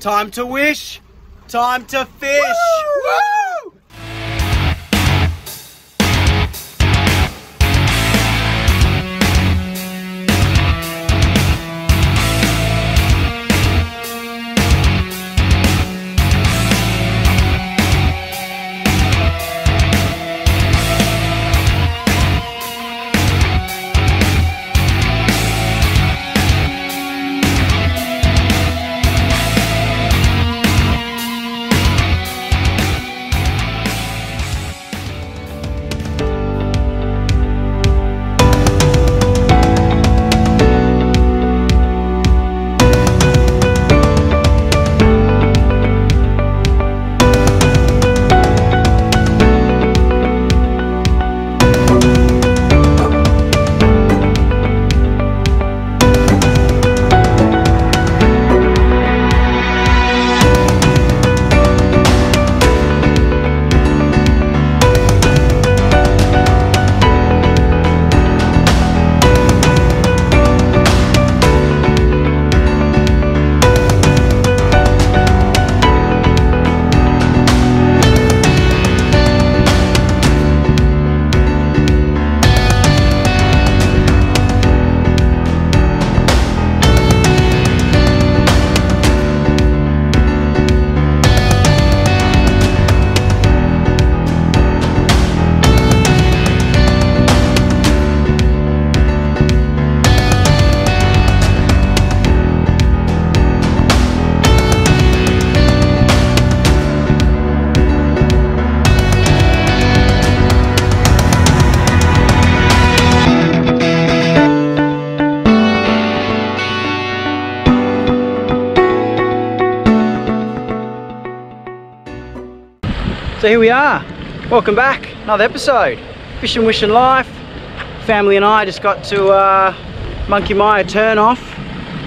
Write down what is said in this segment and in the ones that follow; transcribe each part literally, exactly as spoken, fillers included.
Time to wish, time to fish. Woo! Woo! So here we are, welcome back, another episode. Fishin Wishin Life. Family and I just got to uh, Monkey Mia turn off,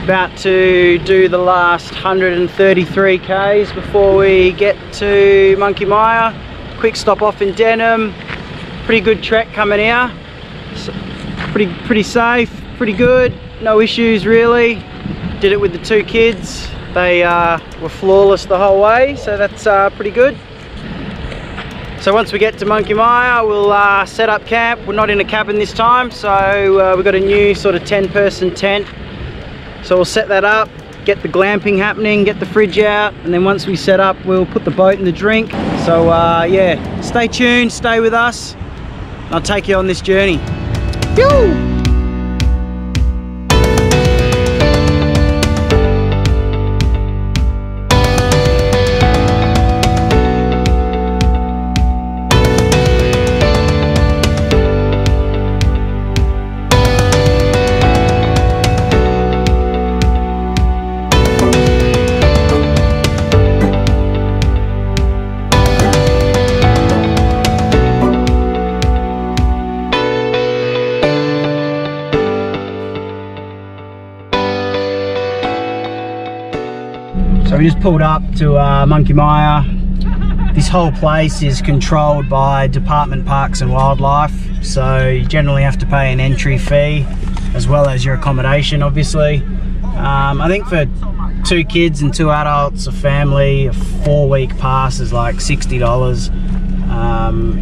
about to do the last one hundred thirty-three Ks before we get to Monkey Mia. Quick stop off in Denham, pretty good trek coming here, so pretty, pretty safe, pretty good, no issues really. Did it with the two kids, they uh, were flawless the whole way, so that's uh, pretty good. So once we get to Monkey Mia, we'll uh, set up camp. We're not in a cabin this time, so uh, we've got a new sort of ten person tent. So we'll set that up, get the glamping happening, get the fridge out, and then once we set up, we'll put the boat and the drink. So uh, yeah, stay tuned, stay with us, and I'll take you on this journey. Woo! We just pulled up to uh, Monkey Mia. This whole place is controlled by Department Parks and Wildlife, so you generally have to pay an entry fee as well as your accommodation, obviously. Um, I think for two kids and two adults, a family, a four-week pass is like sixty dollars. Um,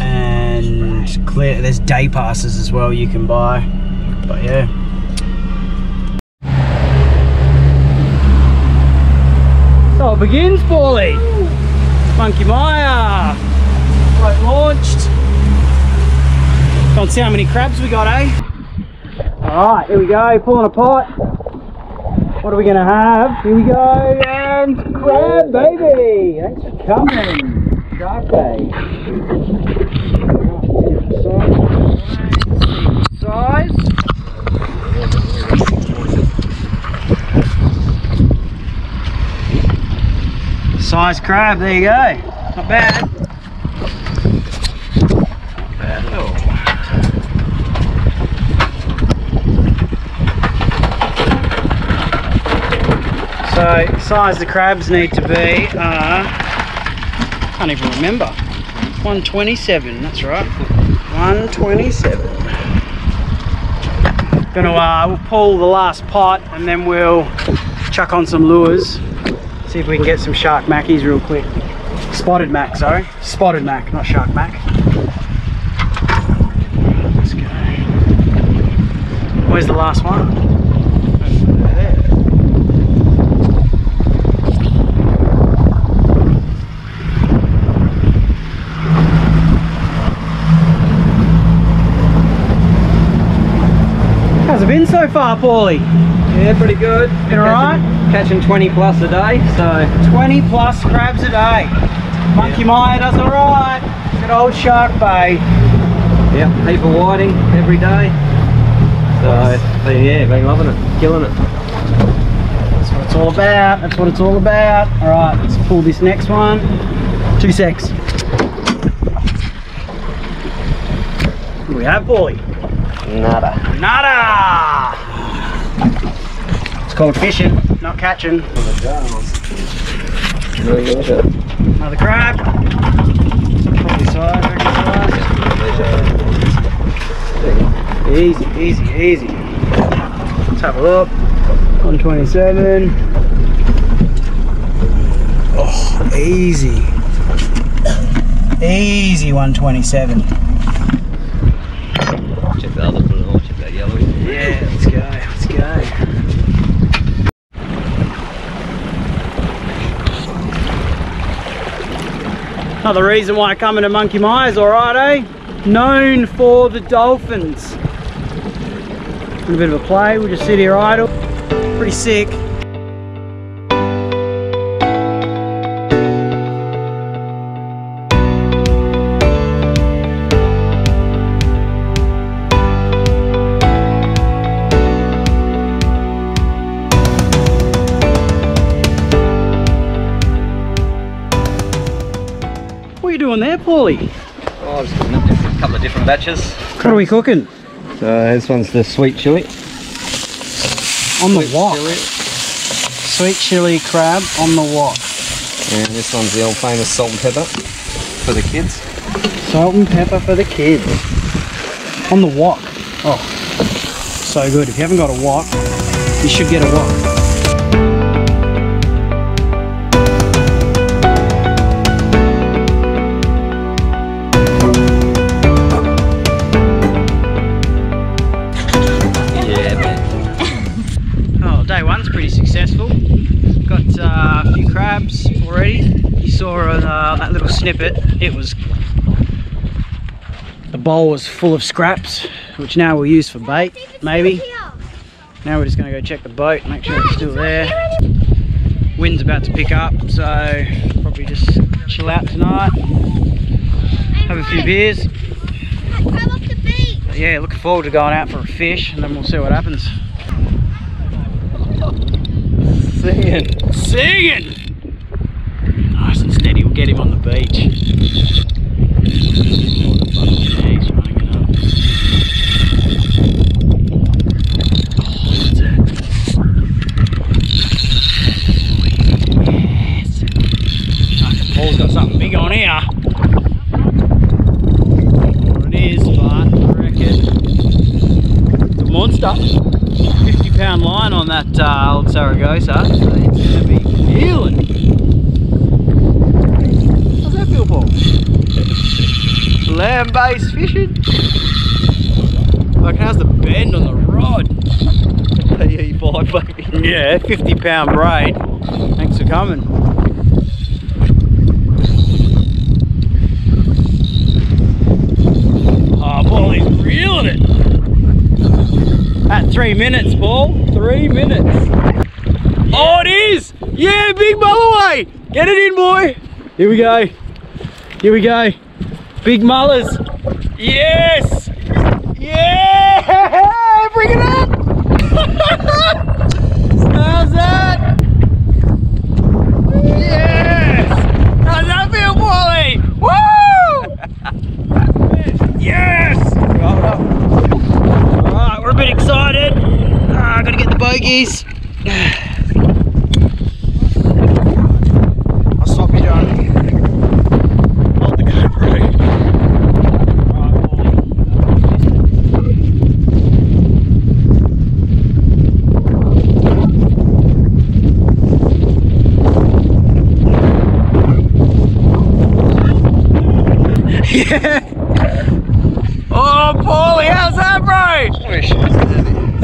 and clear, there's day passes as well you can buy, but yeah. So it begins, Paulie. Monkey Mia. Boat launched. Can't see how many crabs we got, eh? Alright, here we go, pulling apart. What are we gonna have? Here we go, and crab, baby! Thanks for coming. Shark Bay. Size. Size crab, there you go. Not bad. Not bad at all. So, size the crabs need to be, uh, I can't even remember. one twenty-seven, that's right. one twenty-seven. Gonna, uh, we'll pull the last pot and then we'll chuck on some lures, see if we can get some shark mackies real quick. Spotted mac, sorry. Spotted mac, not shark mac. Let's go. Where's the last one? There. How's it been so far, Paulie? Yeah, pretty good. Been alright? Catching twenty plus a day, so... twenty plus crabs a day. Monkey Mia does alright. Good old Shark Bay. Yeah, heap of whiting every day. So, so, yeah, been loving it. Killing it. That's what it's all about. That's what it's all about. Alright, let's pull this next one. Two secs. What do we have, boy? Nada. Nada! Called fishing, not catching. Another crab. Probably size, size. Easy, easy, easy. Let's have a look. one twenty-seven. Oh, easy. Easy one twenty-seven. Check the other one, I'll check that yellow. Yeah, let's go, let's go. Another reason why coming to Monkey Mia is alright, eh? Known for the dolphins. A bit of a play, we'll just sit here idle. Pretty sick. There, Paulie? Oh, I was cooking up just a couple of different batches. What are we cooking? So this one's the sweet chili. On the wok. Chili. Sweet chili crab on the wok. And this one's the old famous salt and pepper for the kids. Salt and pepper for the kids. On the wok. Oh, so good. If you haven't got a wok, you should get a wok. Snippet, it was, the bowl was full of scraps, which now we'll use for bait, maybe. Now we're just going to go check the boat, make sure it's still there. Wind's about to pick up, so probably just chill out tonight, have a few beers. But yeah, looking forward to going out for a fish, and then we'll see what happens. Singing, singing. Nice and steady, we'll get him on the beach. Yes. Yes. Paul's got something big on here. I don't know what it is, but I reckon it's a monster. fifty pound line on that uh, old Saragosa. So it's going to be healing. Land-based fishing. Like, how's the bend on the rod? eighty-five, baby. Yeah, fifty pound braid. Thanks for coming. Oh, Paulie's reeling it. At three minutes, Paul. Three minutes. Yeah. Oh, it is. Yeah, big Mulloway. Get it in, boy. Here we go. Here we go. Big mullers. Yes! Yeah! Bring it up! How's that? Yes! How's that feel, Paulie? Woo! Yes! Alright, we're a bit excited. Oh, I gotta get the bogeys. Yeah. Oh, Paulie, how's that, bro?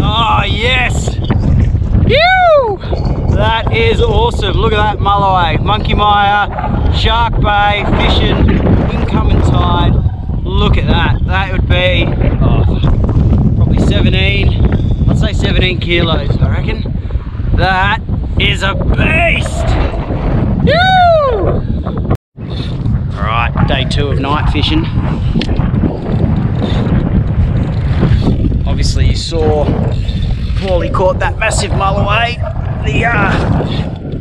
Oh, yes. Phew! That is awesome. Look at that, Mulloway, Monkey Mia, Shark Bay, fishing, incoming tide. Look at that. That would be oh, probably seventeen. I'd say seventeen kilos, I reckon. That is a beast. Whew! All right, day two of night fishing. Obviously, you saw Paulie caught that massive Mulloway the uh,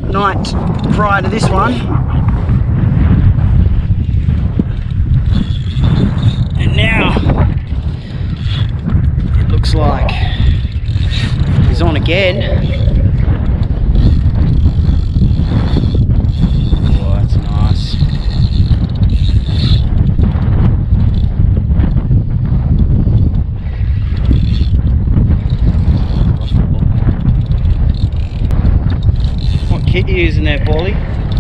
night prior to this one, and now it looks like he's on again. Kit you using there, Paulie?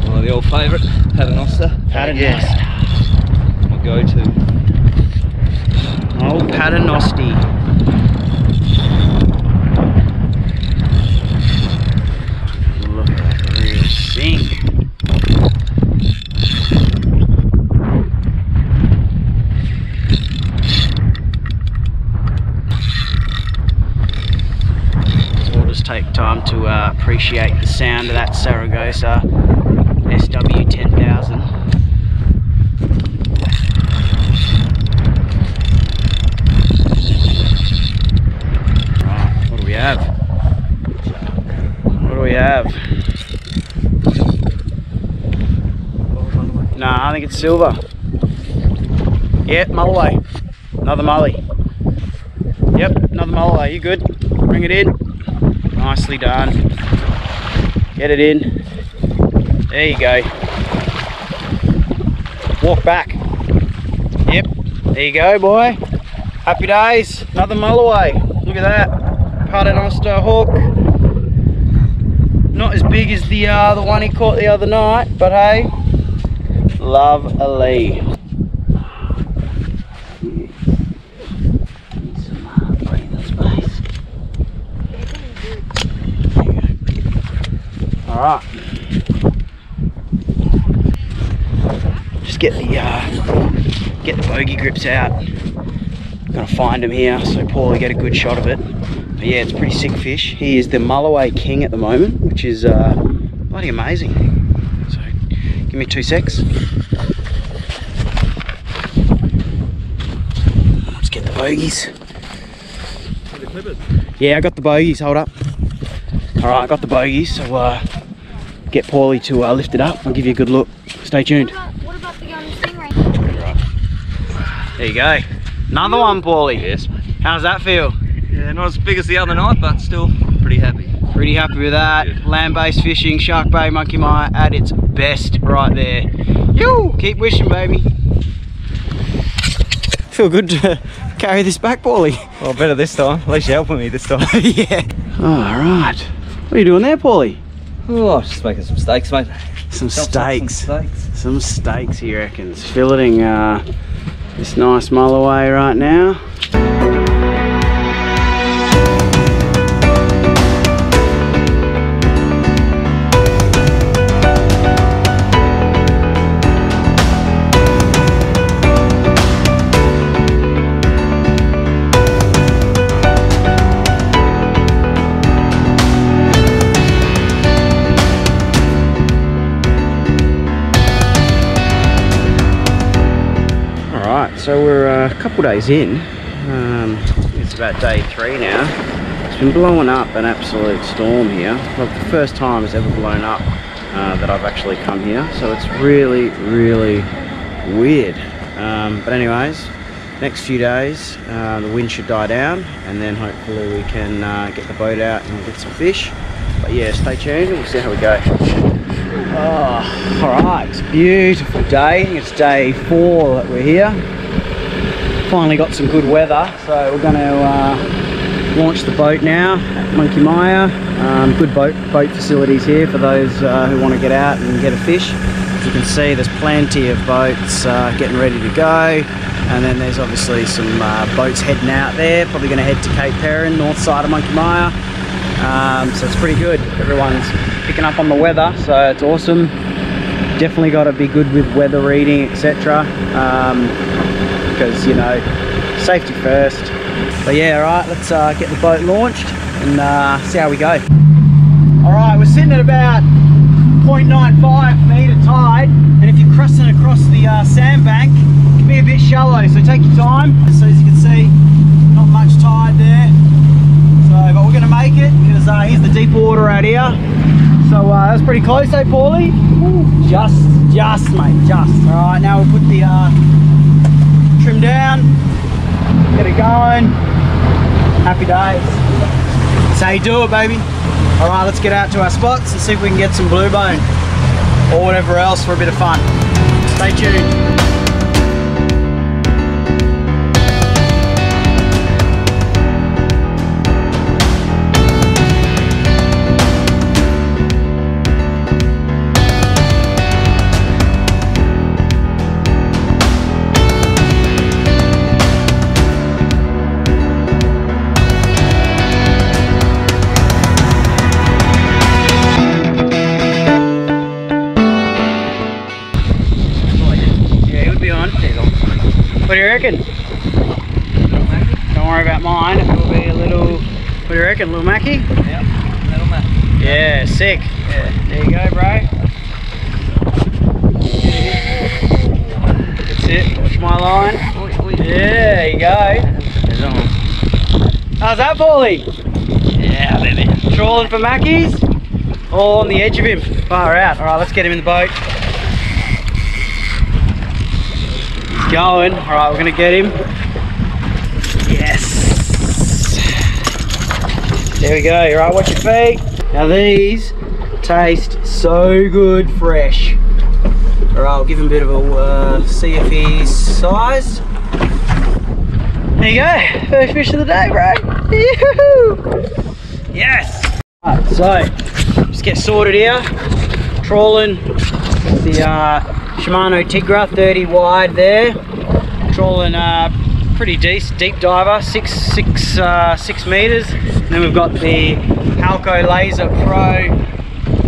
One of the old favourite, Paternoster. Paternoster. My go-to. Old Paternoster. Look at that real sink. Take time to uh, appreciate the sound of that Saragosa S W ten thousand. Right, what do we have? What do we have? Nah, I think it's silver. Yep, Mulloway. Another Mully. Yep, another Mulloway. You good? Bring it in. Nicely done. Get it in. There you go. Walk back. Yep. There you go, boy. Happy days. Another Mulloway. Look at that. Paternoster hook. Not as big as the uh, the one he caught the other night, but hey, love a lee. Alright, just get the uh, get the bogey grips out. I'm gonna find him here so Paulie get a good shot of it. But yeah, it's a pretty sick fish. He is the Mulloway king at the moment, which is uh, bloody amazing. So give me two secs. Let's get the bogeys. Yeah, I got the bogeys. Hold up. Alright, I got the bogeys. So. Uh, Get Paulie to uh, lift it up. I'll give you a good look. Stay tuned. What about, what about the young thing right here? There you go. Another one, Paulie. Yes, mate. How's that feel? Yeah, not as big as the other night, but still pretty happy. Pretty happy with that. Land-based fishing, Shark Bay, Monkey Mia at its best right there. Yo, keep wishing, baby. Feel good to carry this back, Paulie. Well, better this time. At least you're helping me this time. Yeah. All right. What are you doing there, Paulie? Oh, I was just making some steaks, mate. Some steaks. Some steaks. Some steaks, he reckons. Filleting uh, this nice Mulloway right now. So we're uh, a couple days in, um, it's about day three now. It's been blowing up an absolute storm here. Well, the first time it's ever blown up uh, that I've actually come here, so it's really, really weird. Um, but anyways, next few days uh, the wind should die down and then hopefully we can uh, get the boat out and get some fish. But yeah, stay tuned and we'll see how we go. Oh, alright, beautiful day. It's day four that we're here. Finally got some good weather, so we're going to uh, launch the boat now at Monkey Mia. Um, good boat boat facilities here for those uh, who want to get out and get a fish. As you can see, there's plenty of boats uh, getting ready to go, and then there's obviously some uh, boats heading out there, probably going to head to Cape Perrin, north side of Monkey Mia. Um, so it's pretty good. Everyone's picking up on the weather, so it's awesome. Definitely got to be good with weather reading, et cetera. Um, because, you know, safety first. But yeah, alright, let's uh, get the boat launched and uh, see how we go. Alright, we're sitting at about zero point nine five metre tide, and if you're crossing across the uh, sandbank, it can be a bit shallow, so take your time. So as you can see, not much tide there. So, but we're going to make it, because uh, here's the deep water out here. So uh, that's pretty close, eh, Paulie? Ooh, just, just mate, just. Alright, now we'll put the uh, trim down, get it going. Happy days. Say do it, baby. All right, let's get out to our spots and see if we can get some blue bone or whatever else for a bit of fun. Stay tuned. What do you reckon? Little Mackie. Don't worry about mine, it'll be a little... What do you reckon, little Mackie? Yep, little Mackie. Yeah, sick. Yeah. There you go, bro. That's it, watch my line. Yeah, there you go. How's that, Paulie? Yeah, baby. Trawling for Mackies? All on the edge of him. Far out. Alright, let's get him in the boat. Going. All right, we're gonna get him. Yes. There we go. All right, watch your feet. Now these taste so good fresh. All right, I'll give him a bit of a uh, see if he's sized. There you go. First fish of the day, bro. Yoo-hoo! Yes. All right, so just get sorted here. Trawling with the uh, Shimano Tigra, thirty wide there, trawling uh, pretty deep, deep diver, six, six, uh, six meters. And then we've got the Halco Laser Pro,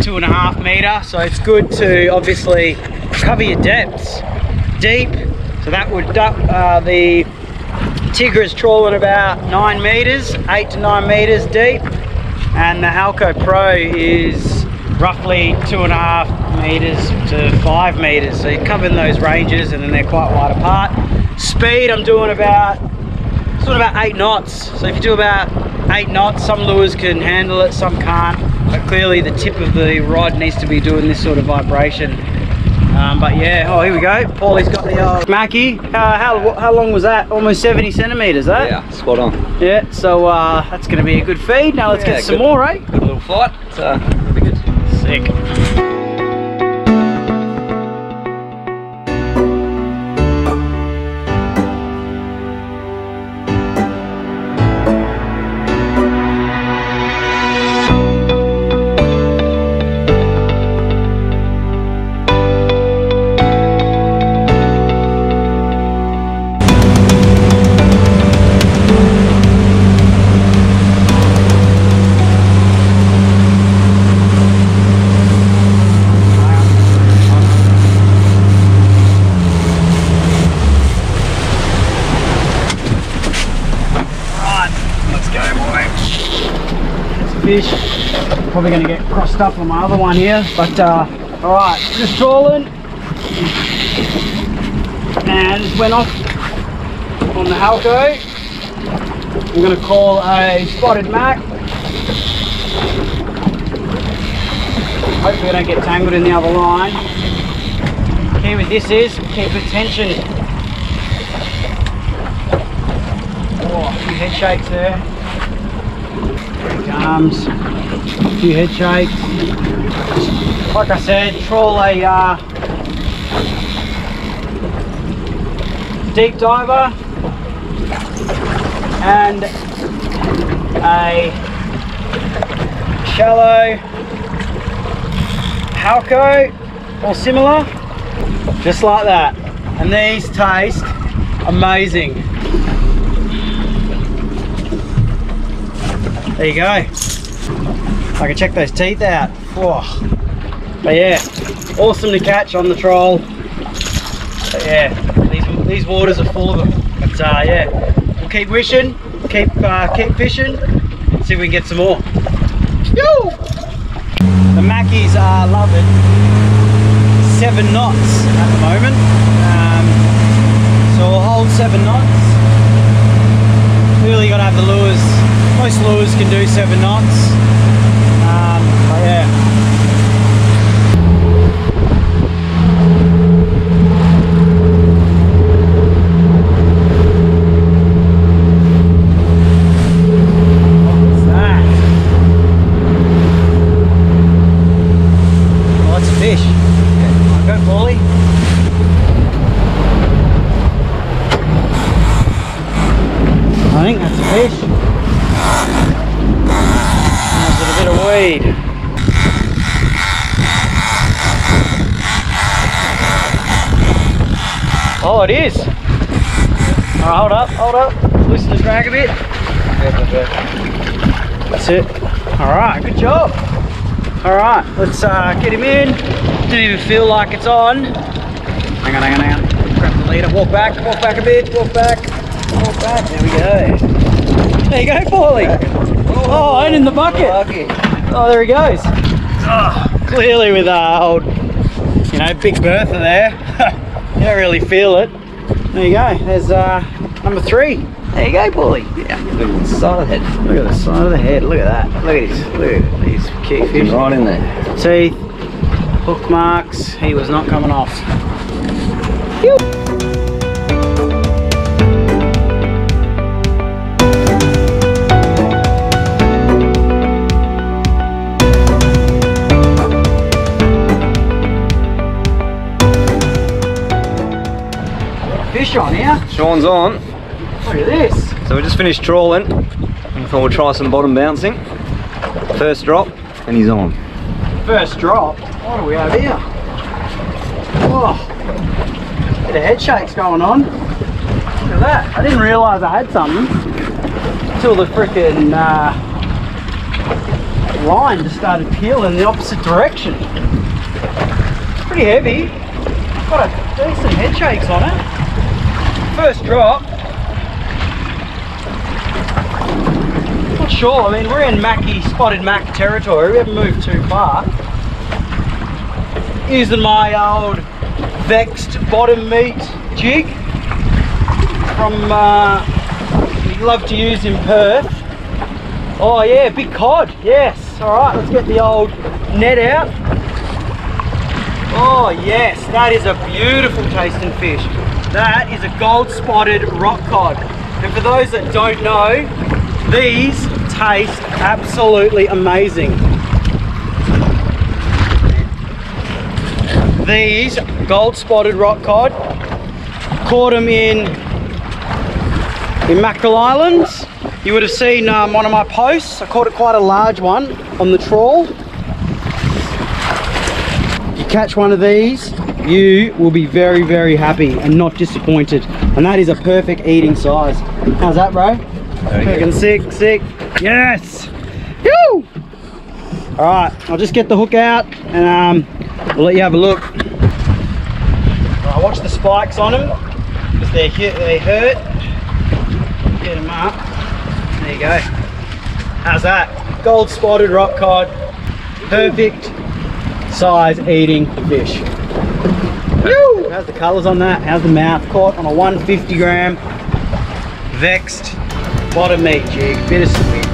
two and a half meter. So it's good to obviously cover your depths deep. So that would duck uh, the Tigra's trawling about nine meters, eight to nine meters deep, and the Halco Pro is roughly two and a half meters to five meters, so you're covering those ranges, and then they're quite wide apart. Speed, I'm doing about sort of about eight knots, so if you do about eight knots, some lures can handle it, some can't, but clearly the tip of the rod needs to be doing this sort of vibration. Um, but yeah, oh here we go, Paulie's got the old Mackie. uh, how, how long was that? Almost seventy centimeters, that? Eh? Yeah, spot on. Yeah, so uh, that's going to be a good feed. Now let's yeah, get some good, more, eh? Good little flight, so uh, be good. Sick. Fish. Probably going to get crossed up on my other one here, but uh, alright, just trawling, and just went off on the Halco. I'm going to call a spotted Mac. Hopefully I don't get tangled in the other line. The key with this is keep the tension. Oh, a few head shakes there. Arms, a few head shakes. Like I said, trawl a uh, deep diver and a shallow Halco or similar. just like that. And these taste amazing. There you go. I can check those teeth out. Oh. But yeah, awesome to catch on the trawl. But yeah, these, these waters are full of them. But uh, yeah, we'll keep wishing, keep uh, keep fishing, and see if we can get some more. Yo! The Mackies are loving seven knots at the moment. Um, so we'll hold seven knots. Really got to have the lures. Most lures can do seven knots. Um, but yeah. Oh, it is. Alright, hold up, hold up. Loosen the drag a bit. That's it. Alright, good job. Alright, let's uh, get him in. Don't even feel like it's on. Hang on, hang on, hang on. Grab the leader. Walk back, walk back a bit, walk back. Walk back. There we go. There you go, Paulie. Oh, and in the bucket. Oh, there he goes. Oh, clearly with our old, you know, Big Bertha there. You don't really feel it. There you go, there's uh, number three. There you go, Paulie. Yeah, look at the side of the head. Look at the side of the head, look at that. Look at his, look at his key fish. Right in there. Teeth, hook marks, he was not coming off. Phew. On here. Sean's on. Look at this. So we just finished trawling and thought we'll try some bottom bouncing. First drop and he's on. First drop? What do we have here? Oh, bit of head shakes going on. Look at that. I didn't realise I had something until the frickin' uh, line just started peeling in the opposite direction. Pretty heavy. Got a decent head shakes on it. First drop. Not sure, I mean we're in Mackie, spotted Mac territory, we haven't moved too far. Using my old vexed bottom meat jig from, uh, we love to use in Perth. Oh yeah, big cod, yes. Alright, let's get the old net out. Oh yes, that is a beautiful tasting fish. That is a gold-spotted rock cod. And for those that don't know, these taste absolutely amazing. These gold-spotted rock cod, caught them in, in Mackerel Islands. You would have seen um, one of my posts. I caught a, quite a large one on the trawl. You catch one of these, you will be very, very happy and not disappointed. And that is a perfect eating size. How's that, bro? Freaking sick, sick. Yes! Woo! All right, I'll just get the hook out and um, we'll let you have a look. Right, watch the spikes on them because they they hurt. Get them up. There you go. How's that? Gold spotted rock cod. Perfect size eating fish. How's the colours on that? How's the mouth? Caught on a one hundred fifty gram vexed bottom meat jig. Bit of spit.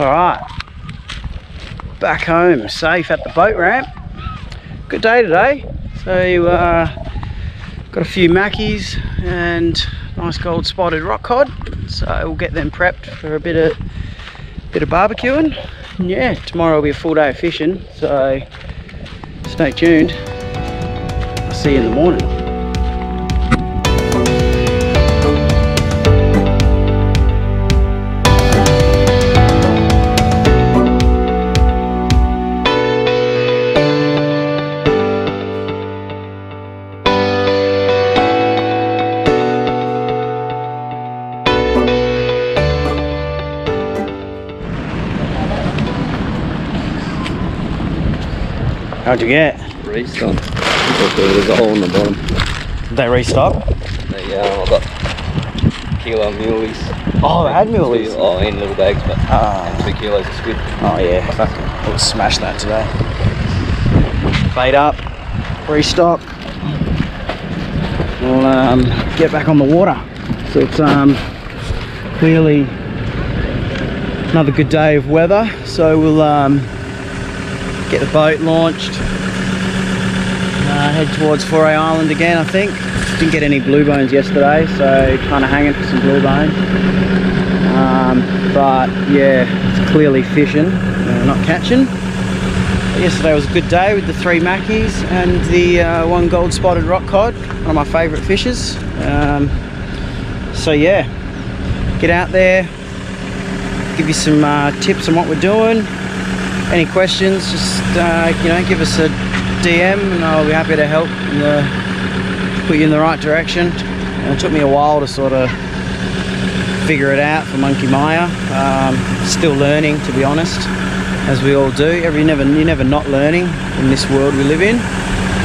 Alright, back home safe at the boat ramp. Good day today. So uh, got a few mackies and nice gold spotted rock cod, so we'll get them prepped for a bit of bit of barbecuing. And yeah, tomorrow will be a full day of fishing, so stay tuned. I'll see you in the morning. How'd you get? Restock. There's a hole in the bottom. Did they restock? Yeah, I got kilo muleys. Oh, they had muleys? Oh, in little bags, but oh. Two kilos of squid. Oh yeah, fucking, we'll smash that today. Bait up, restock. We'll um, get back on the water. So it's um, clearly another good day of weather, so we'll um, get the boat launched, uh, head towards Faure Island again. I think didn't get any blue bones yesterday, so kind of hanging for some blue bones, um, but yeah, it's clearly fishing, uh, not catching. But yesterday was a good day with the three mackies and the uh, one gold spotted rock cod, one of my favourite fishes. Um, so yeah, get out there, give you some uh, tips on what we're doing. Any questions, just uh, you know, give us a D M and I'll be happy to help and uh, put you in the right direction. And it took me a while to sort of figure it out for Monkey Mia. Um, still learning, to be honest, as we all do. Every, you're, never, you're never not learning in this world we live in.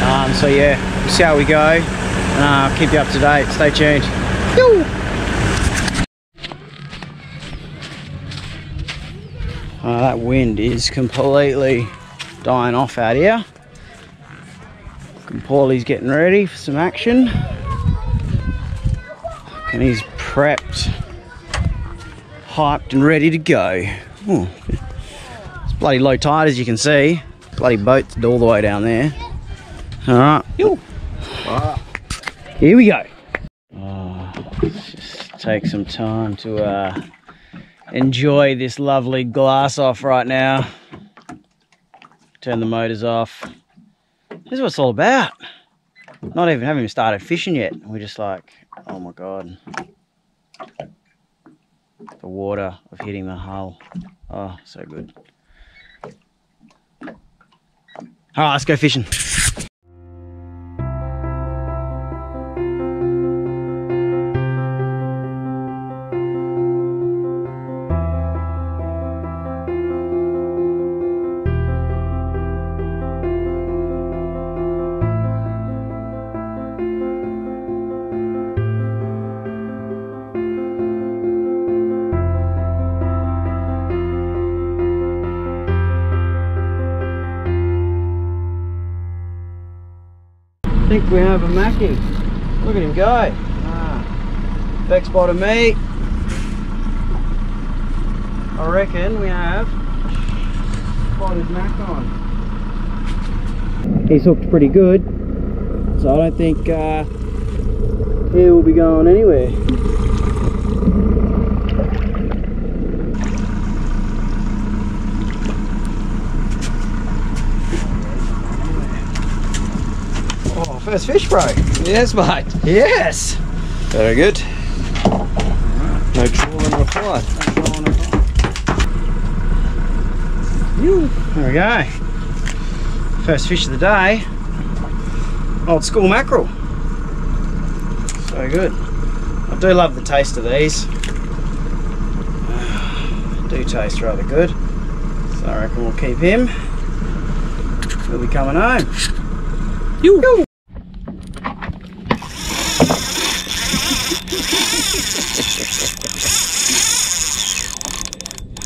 Um, so yeah, we'll see how we go, and uh, I'll keep you up to date. Stay tuned. Yo! Uh, that wind is completely dying off out here. And Paulie's getting ready for some action. And he's prepped, hyped and ready to go. Ooh. It's bloody low tide, as you can see. Bloody boat's all the way down there. Alright. Here we go. Oh, let's just take some time to uh, enjoy this lovely glass off right now. Turn the motors off. This is what it's all about. Not even having started fishing yet. We're just like, oh my god. The water of hitting the hull. Oh, so good. Alright, let's go fishing. I think we have a Mackie. Look at him go. Ah, back spot of me. I reckon we have spotted Mac on. He's hooked pretty good, so I don't think uh, he will be going anywhere. First fish, bro. Yes, mate. Yes. Very good. Right. No trawling required. No trawling required. There we go. First fish of the day. Old school mackerel. So good. I do love the taste of these. Uh, do taste rather good. So I reckon we'll keep him. He'll be coming home. You. You.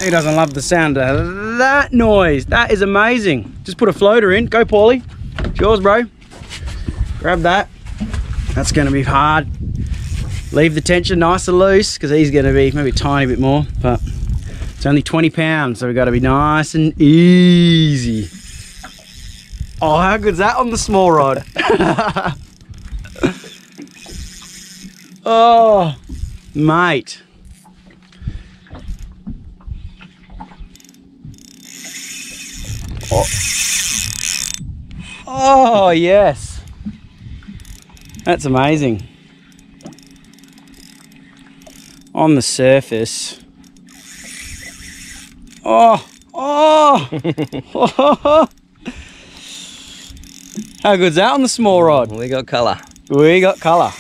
Who doesn't love the sound of that noise? That is amazing. Just put a floater in. Go, Paulie. It's yours, bro. Grab that. That's going to be hard. Leave the tension nice and loose because he's going to be maybe a tiny bit more, but It's only twenty pounds, so we've got to be nice and easy. Oh, how good's that on the small rod? Oh, mate. Oh. Oh, yes. That's amazing. On the surface. Oh, oh. Oh. How good's that on the small rod? We got colour. We got colour.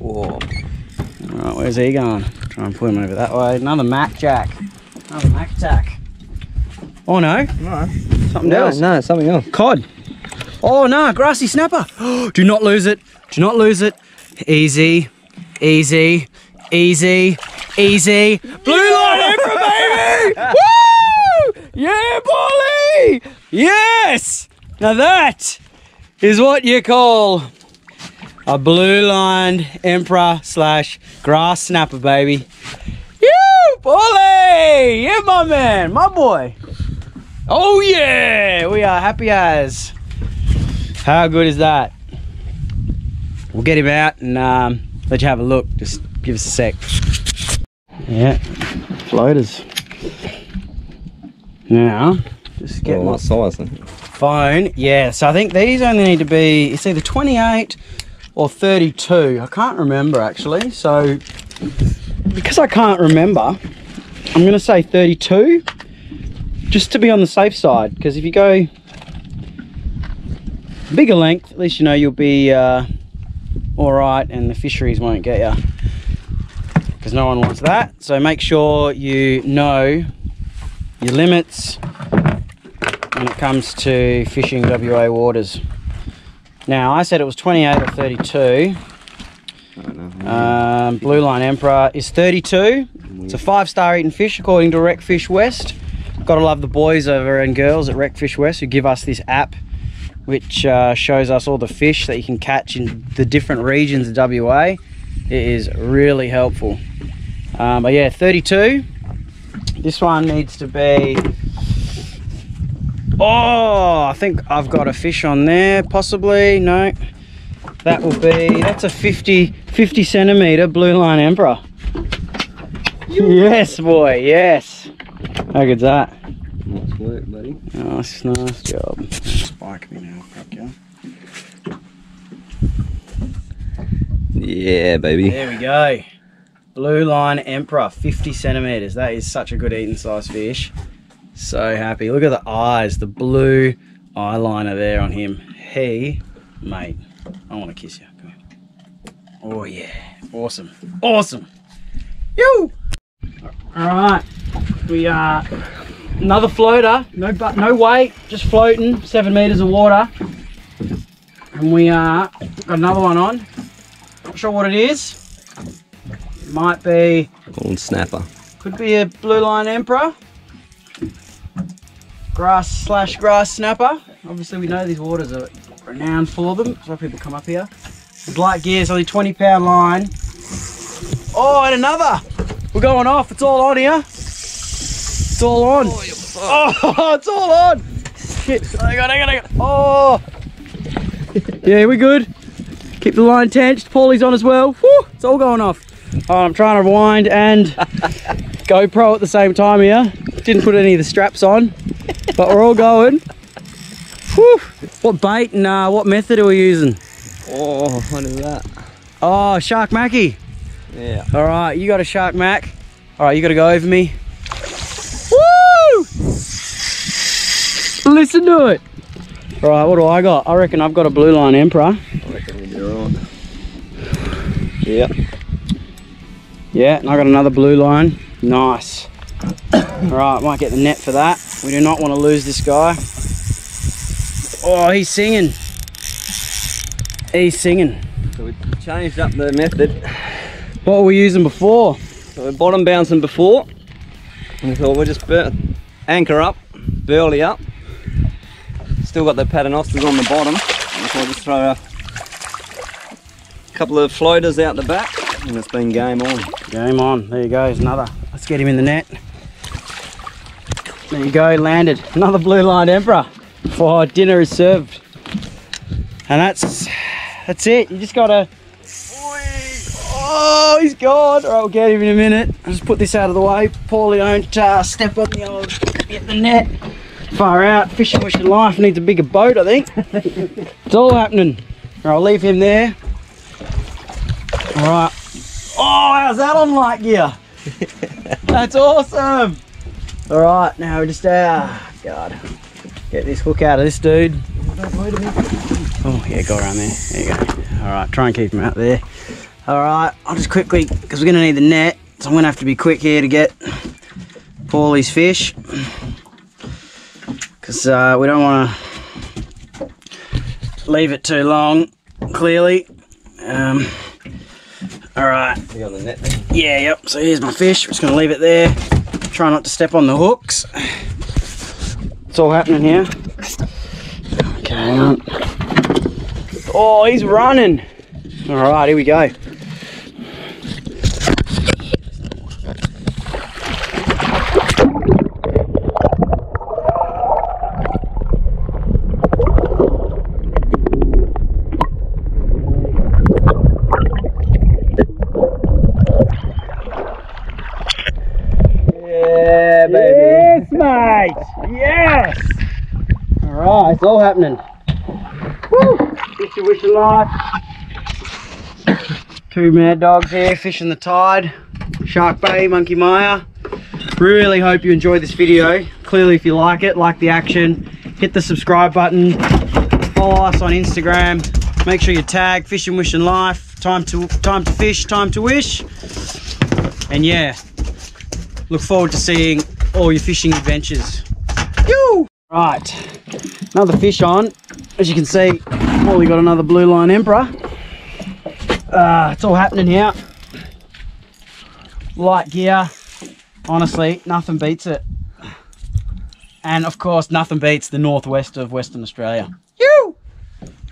Whoa. Alright, where's he going? Try and pull him over that way. Another Mac Jack. Another Mac Jack. Oh no. No. Something no, else. No, something else. Cod. Oh no, grassy snapper. Do not lose it. Do not lose it. Easy. Easy. Easy. Easy. Blue line emperor, baby! Woo! Yeah, Polly! Yes! Now that is what you call a blue-lined emperor slash grass snapper, baby. You, Paulie! Yeah, my man, my boy. Oh yeah, we are happy as. How good is that? We'll get him out and um, let you have a look. Just give us a sec. Yeah, floaters. Now, just get what size then? Phone, yeah, so I think these only need to be, it's either twenty-eight or thirty-two, I can't remember actually, so because I can't remember, I'm gonna say thirty-two, just to be on the safe side, because if you go bigger length, at least you know you'll be uh, all right and the fisheries won't get you, because no one wants that, so make sure you know your limits when it comes to fishing W A waters. Now I said it was twenty-eight or thirty-two. Um, blue line emperor is thirty-two. It's a five-star eating fish according to RecFish West. Gotta love the boys over and girls at RecFish West who give us this app, which uh, shows us all the fish that you can catch in the different regions of W A. It is really helpful. Um, but yeah, thirty-two. This one needs to be. Oh, I think I've got a fish on there, possibly. No, that will be, that's a fifty, fifty centimeter blue line emperor. Yes, boy, yes. How good's that? Nice work, buddy. Nice, nice job. Spike me now, crap, yeah. Yeah, baby. There we go. Blue line emperor, fifty centimeters. That is such a good eating size fish. So happy. Look at the eyes, the blue eyeliner there on him. Hey, mate, I want to kiss you. Come here. Oh, yeah. Awesome. Awesome. Yo! Alright, we are another floater. No but no weight, just floating, seven meters of water. And we are, got another one on. Not sure what it is. It might be. Golden snapper. Could be a blue line emperor. Grass slash grass snapper. Obviously we know these waters are renowned for them. That's why people come up here. It's light gear, it's only twenty pound line. Oh, and another. We're going off, it's all on here. It's all on. Oh, it's all on. Shit, hang on, hang on, hang on. Oh. Yeah, we're good. Keep the line tensed, Paulie's on as well. Woo, it's all going off. Oh, I'm trying to rewind and GoPro at the same time here. Didn't put any of the straps on. But we're all going. Whew. What bait and uh, what method are we using? Oh, what is that? Oh, Shark Mackie. Yeah. All right, you got a Shark Mac. All right, you got to go over me. Woo! Listen to it. All right, what do I got? I reckon I've got a blue line emperor. I reckon we'll be all right. Yep. Yeah, and I got another blue line. Nice. Alright, might get the net for that. We do not want to lose this guy. Oh, he's singing. He's singing. So we changed up the method. What were we using before? So we're bottom bouncing before. We thought we'll just bur anchor up, burley up. Still got the paternosters on the bottom. We thought just throw a couple of floaters out the back and it's been game on. Game on, there you go, there's another. Let's get him in the net. There you go, landed. Another blue-lined emperor before dinner is served. And that's that's it. You just gotta... Oh, he's gone. All right, we'll get him in a minute. I'll just put this out of the way. Poorly don't uh, step on the old... Get the net. Far out. Fishin Wishin Life needs a bigger boat, I think. It's all happening. All right, I'll leave him there. All right. Oh, how's that on light gear? That's awesome. All right, now we just... Ah, uh, God. Get this hook out of this dude. Oh, yeah, go around there. There you go. All right, try and keep him out there. All right, I'll just quickly, because we're going to need the net, so I'm going to have to be quick here to get Paulie's fish, because uh, we don't want to leave it too long, clearly. Um, all right. You got the net then? Yeah, yep, so here's my fish. I'm just going to leave it there. Try not to step on the hooks. It's all happening here. Okay, hang on. Oh, he's running. All right, here we go. Yeah, baby. Yes, mate. Yes. All right, it's all happening. Woo! Fishin Wishin Life. Two mad dogs here fishing the tide. Shark Bay, Monkey Mia. Really hope you enjoyed this video. Clearly, if you like it, like the action, hit the subscribe button. Follow us on Instagram. Make sure you tag Fishin Wishin Life. Time to time to fish, time to wish. And yeah. Look forward to seeing all your fishing adventures. Yoo! Right, another fish on. As you can see, Paulie got another blue line emperor. Uh, it's all happening here. Light gear. Honestly, nothing beats it. And of course, nothing beats the northwest of Western Australia. Yoo!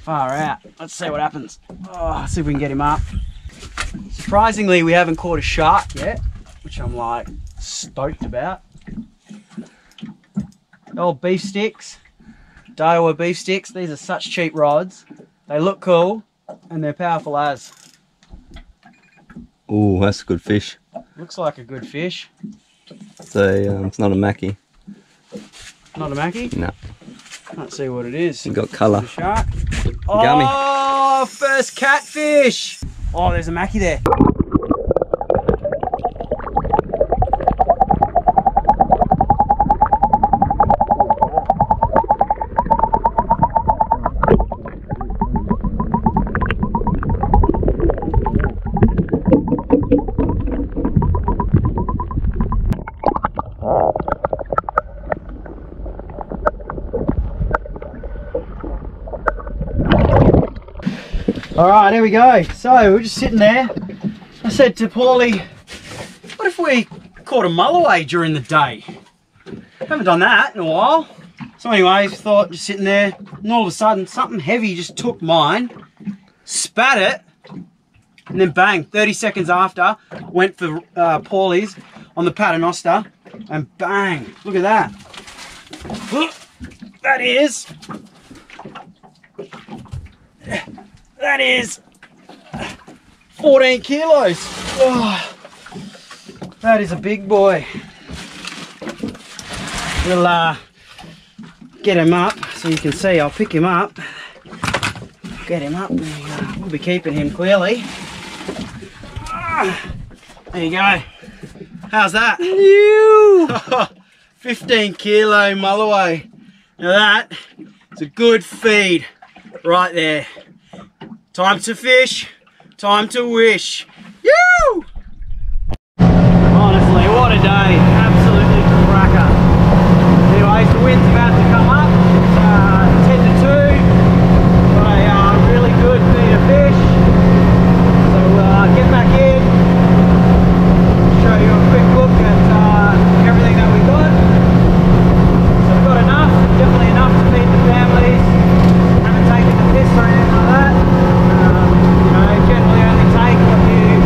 Far out. Let's see what happens. Oh, see if we can get him up. Surprisingly, we haven't caught a shark yet, which I'm like... stoked about. Old beef sticks, Daiwa beef sticks. These are such cheap rods. They look cool and they're powerful as. Oh, that's a good fish. Looks like a good fish. So um, it's not a mackie. Not a mackie? No. Can't see what it is. It's got colour. Shark. Oh, gummy. First catfish. Oh, there's a mackie there. All right, here we go. So we're just sitting there. I said to Paulie, what if we caught a mulloway during the day? Haven't done that in a while. So anyways, thought just sitting there, and all of a sudden something heavy just took mine, spat it, and then bang, thirty seconds after, went for uh, Paulie's on the Paternoster, and bang, look at that. That is... That is fourteen kilos. Oh, that is a big boy. We'll uh, get him up so you can see. I'll pick him up. Get him up. We'll be keeping him clearly. Ah, there you go. How's that? fifteen kilo mulloway. Now that is a good feed right there. Time to fish, time to wish. Yoo! Honestly, what a day. Absolutely cracker. Anyways, the wind's about to come up. It's uh, ten to two. Got a uh, really good feed of fish. So uh, get back in. Show you a quick look at uh, everything that we got. So we've got enough, definitely enough to feed the families. Haven't taken the piss or anything like that. You know, generally only take what you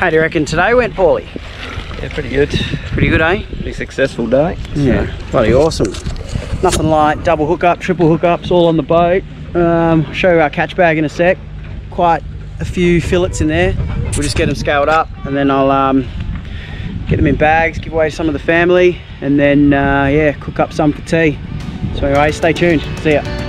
How do you reckon today went, Paulie? Yeah, pretty good. Pretty good, eh? Pretty successful day. So. Yeah, bloody awesome. Nothing like double hookup, triple hookups, all on the boat. Um, I'll show you our catch bag in a sec. Quite a few fillets in there. We'll just get them scaled up, and then I'll um, get them in bags, give away some of the family, and then uh, yeah, cook up some for tea. So anyway, stay tuned. See ya.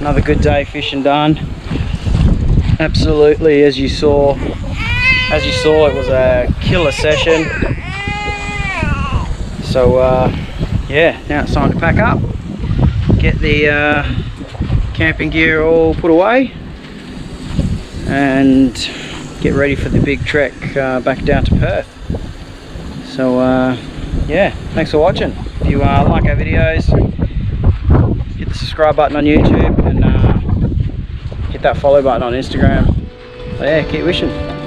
Another good day fishing done. Absolutely, as you saw, as you saw, it was a killer session. So uh, yeah, now it's time to pack up, get the uh, camping gear all put away, and get ready for the big trek uh, back down to Perth. So uh, yeah, thanks for watching. If you uh, like our videos, hit the subscribe button on YouTube, and uh, hit that follow button on Instagram. So yeah, keep wishing.